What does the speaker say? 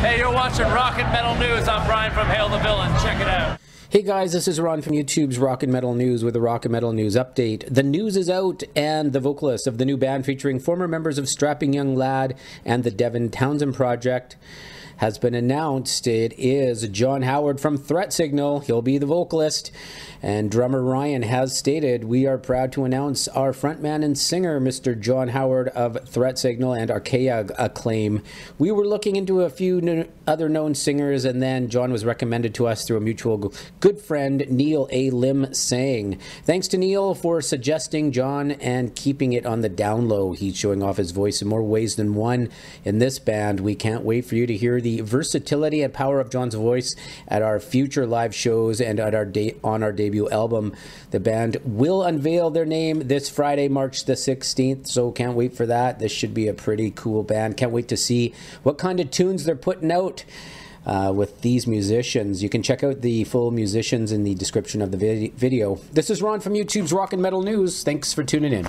Hey, you're watching Rock and Metal News. I'm Ryan from Hail the Villain. Check it out. Hey guys, this is Ron from YouTube's Rock and Metal News with the Rock and Metal News update. The news is out, and the vocalist of the new band featuring former members of Strapping Young Lad and the Devin Townsend Project has been announced. It is John Howard from Threat Signal. He'll be the vocalist. And drummer Ryan has stated, "We are proud to announce our frontman and singer, Mr. John Howard of Threat Signal and archaea Acclaim. We were looking into a few other known singers, and then John was recommended to us through a mutual good friend, Neil A. Lim Sang. Thanks to Neil for suggesting John and keeping it on the down low. He's showing off his voice in more ways than one in this band. We can't wait for you to hear the versatility and power of John's voice at our future live shows and at on our debut album." The band will unveil their name this Friday, March the 16th, so can't wait for that. This should be a pretty cool band. Can't wait to see what kind of tunes they're putting out with these musicians. You can check out the full musicians in the description of the video. This is Ron from YouTube's Rock and Metal News. Thanks for tuning in.